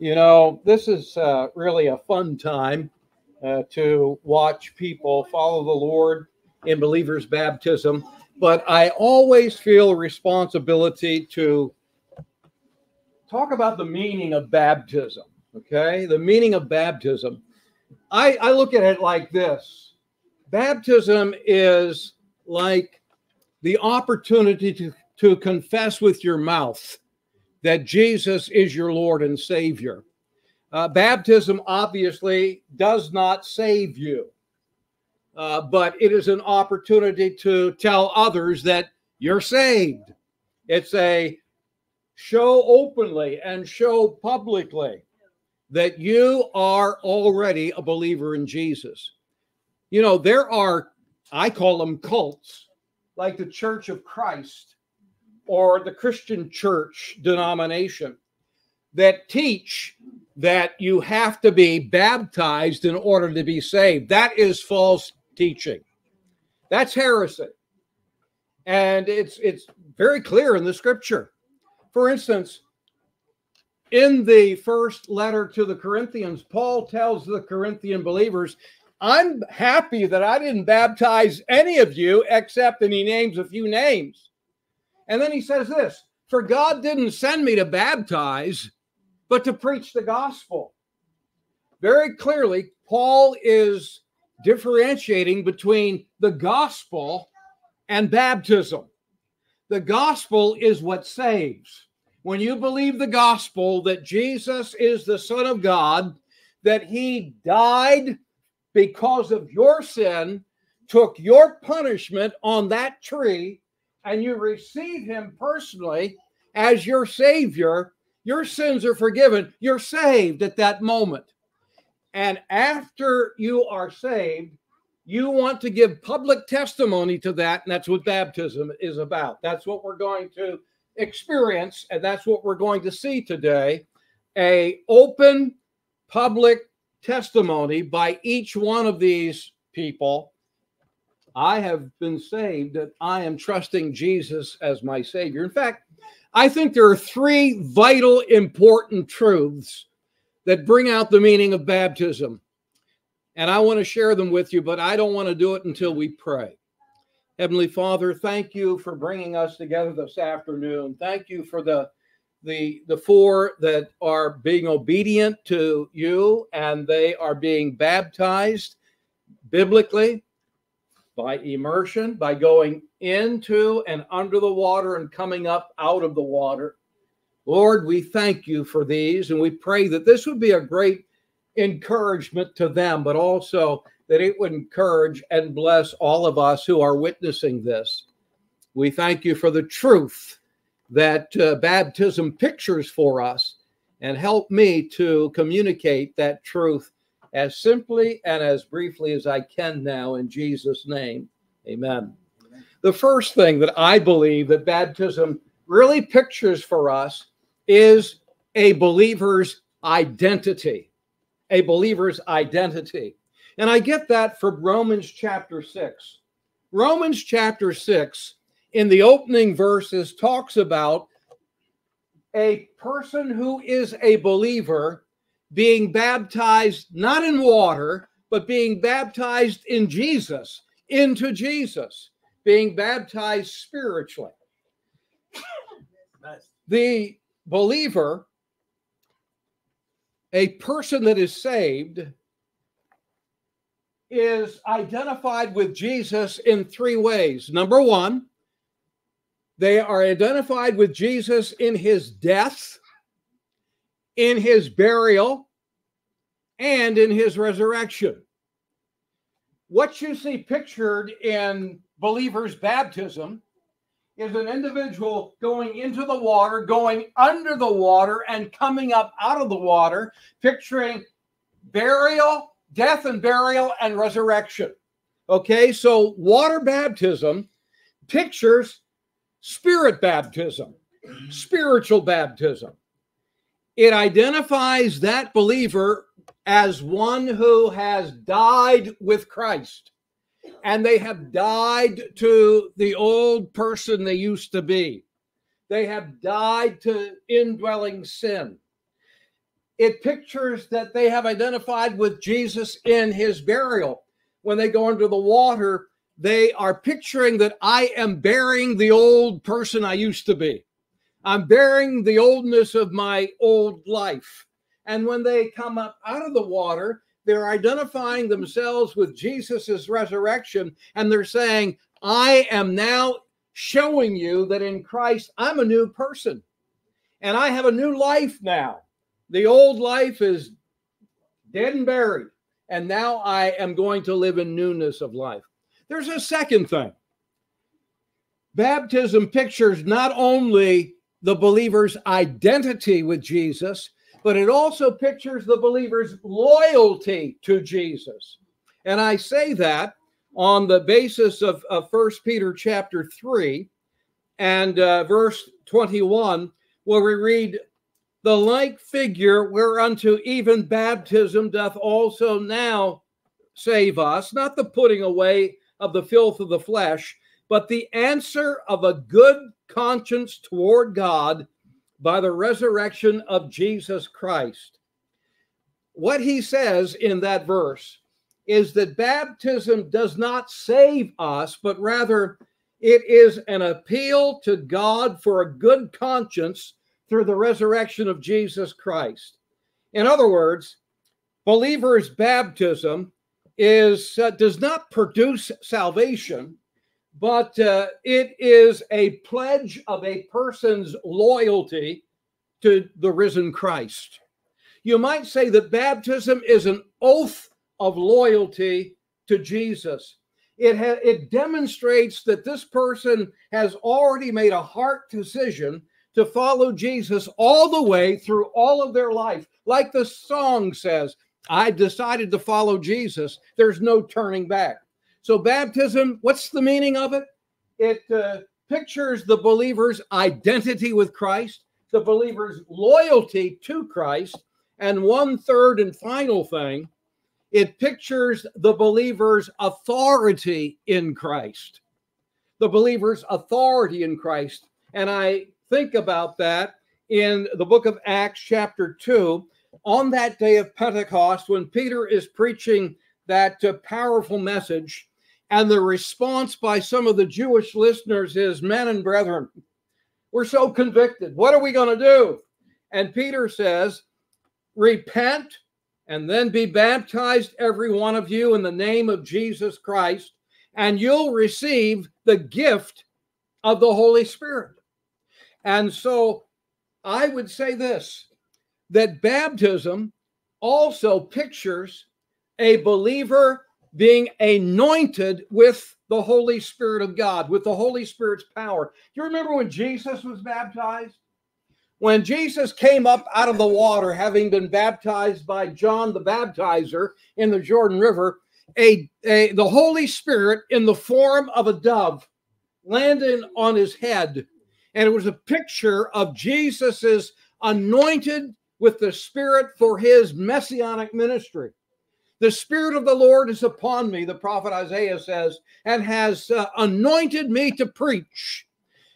You know, this is really a fun time to watch people follow the Lord in believers' baptism. But I always feel a responsibility to talk about the meaning of baptism, okay? The meaning of baptism. I look at it like this. Baptism is like the opportunity to confess with your mouth that Jesus is your Lord and Savior. Baptism obviously does not save you, but it is an opportunity to tell others that you're saved. It's a show openly and show publicly that you are already a believer in Jesus. You know, there are, I call them cults, like the Church of Christ or the Christian Church denomination, that teach that you have to be baptized in order to be saved. That is false teaching. That's heresy. And it's very clear in the scripture. For instance, in the first letter to the Corinthians, Paul tells the Corinthian believers, I'm happy that I didn't baptize any of you, except, and he names a few names. And then he says this, for God didn't send me to baptize, but to preach the gospel. Very clearly, Paul is differentiating between the gospel and baptism. The gospel is what saves. When you believe the gospel that Jesus is the Son of God, that he died because of your sin, took your punishment on that tree, and you receive him personally as your Savior, your sins are forgiven. You're saved at that moment. And after you are saved, you want to give public testimony to that, and that's what baptism is about. That's what we're going to experience, and that's what we're going to see today, a open public testimony by each one of these people. I have been saved, that I am trusting Jesus as my Savior. In fact, I think there are three vital, important truths that bring out the meaning of baptism. And I want to share them with you, but I don't want to do it until we pray. Heavenly Father, thank you for bringing us together this afternoon. Thank you for the four that are being obedient to you, and they are being baptized biblically by immersion, by going into and under the water and coming up out of the water. Lord, we thank you for these, and we pray that this would be a great encouragement to them, but also that it would encourage and bless all of us who are witnessing this. We thank you for the truth that baptism pictures for us, and help me to communicate that truth as simply and as briefly as I can now, in Jesus' name. Amen. The first thing that I believe that baptism really pictures for us is a believer's identity, a believer's identity. And I get that from Romans chapter 6. Romans chapter 6, in the opening verses, talks about a person who is a believer being baptized, not in water, but being baptized in Jesus, into Jesus, being baptized spiritually. The believer, a person that is saved, is identified with Jesus in three ways. Number one, they are identified with Jesus in his death, in his burial, and in his resurrection. What you see pictured in believers' baptism is an individual going into the water, going under the water, and coming up out of the water, picturing burial, death and burial, and resurrection. Okay, so water baptism pictures spirit baptism, spiritual baptism. It identifies that believer as one who has died with Christ, and they have died to the old person they used to be. They have died to indwelling sin. It pictures that they have identified with Jesus in his burial. When they go under the water, they are picturing that I am burying the old person I used to be. I'm burying the oldness of my old life. And when they come up out of the water, they're identifying themselves with Jesus's resurrection. And they're saying, I am now showing you that in Christ, I'm a new person. And I have a new life now. The old life is dead and buried. And now I am going to live in newness of life. There's a second thing. Baptism pictures not only the believer's identity with Jesus, but it also pictures the believer's loyalty to Jesus. And I say that on the basis of 1 Peter chapter 3 and verse 21, where we read, "The like figure whereunto even baptism doth also now save us," not the putting away of the filth of the flesh, but the answer of a good conscience toward God by the resurrection of Jesus Christ. What he says in that verse is that baptism does not save us, but rather it is an appeal to God for a good conscience through the resurrection of Jesus Christ. In other words, believers' baptism does not produce salvation, but it is a pledge of a person's loyalty to the risen Christ. You might say that baptism is an oath of loyalty to Jesus. It demonstrates that this person has already made a heart decision to follow Jesus all the way through all of their life. Like the song says, I decided to follow Jesus. There's no turning back. So baptism, what's the meaning of it? It pictures the believer's identity with Christ, the believer's loyalty to Christ, and one third and final thing, it pictures the believer's authority in Christ. The believer's authority in Christ. And I think about that in the book of Acts chapter 2, on that day of Pentecost, when Peter is preaching that powerful message, and the response by some of the Jewish listeners is, men and brethren, we're so convicted. What are we going to do? And Peter says, repent and then be baptized, every one of you, in the name of Jesus Christ, and you'll receive the gift of the Holy Spirit. And so I would say this, that baptism also pictures a believer being anointed with the Holy Spirit of God, with the Holy Spirit's power. Do you remember when Jesus was baptized? When Jesus came up out of the water, having been baptized by John the Baptizer in the Jordan River, the Holy Spirit in the form of a dove landed on his head. And it was a picture of Jesus's anointed with the Spirit for his messianic ministry. The Spirit of the Lord is upon me, the prophet Isaiah says, and has anointed me to preach.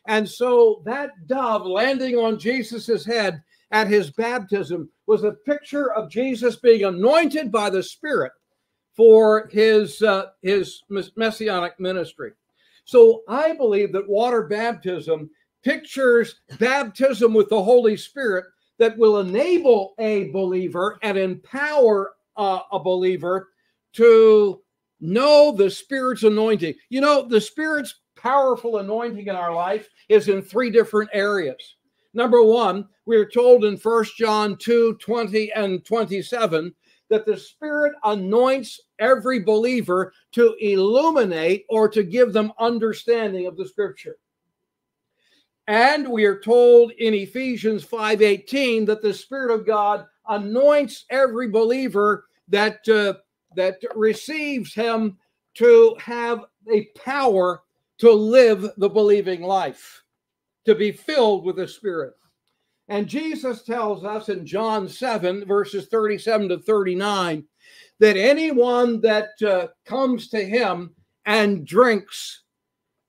And so that dove landing on Jesus's head at his baptism was a picture of Jesus being anointed by the Spirit for his messianic ministry. So I believe that water baptism pictures baptism with the Holy Spirit that will enable a believer and empower a believer to know the Spirit's anointing. You know, the Spirit's powerful anointing in our life is in three different areas. Number one, we're told in 1 John 2, 20 and 27, that the Spirit anoints every believer to illuminate or to give them understanding of the Scripture. And we are told in Ephesians 5:18 that the Spirit of God anoints every believer that receives him to have a power to live the believing life, to be filled with the Spirit. And Jesus tells us in John 7, verses 37 to 39, that anyone that comes to him and drinks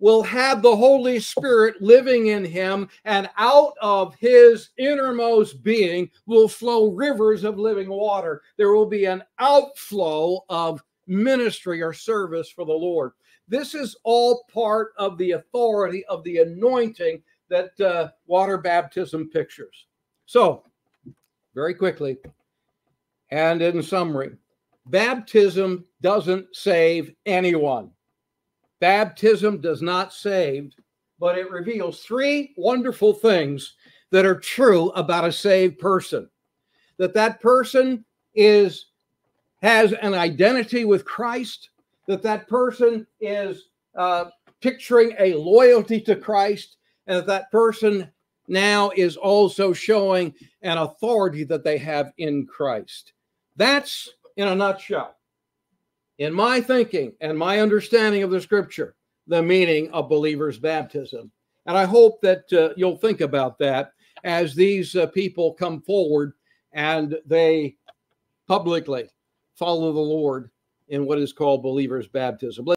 will have the Holy Spirit living in him, and out of his innermost being will flow rivers of living water. There will be an outflow of ministry or service for the Lord. This is all part of the authority of the anointing that water baptism pictures. So, very quickly, and in summary, baptism doesn't save anyone. Baptism does not save, but it reveals three wonderful things that are true about a saved person. That person has an identity with Christ, that person is picturing a loyalty to Christ, and that person now is also showing an authority that they have in Christ. That's, in a nutshell, in my thinking and my understanding of the scripture, the meaning of believer's baptism. And I hope that you'll think about that as these people come forward and they publicly follow the Lord in what is called believer's baptism.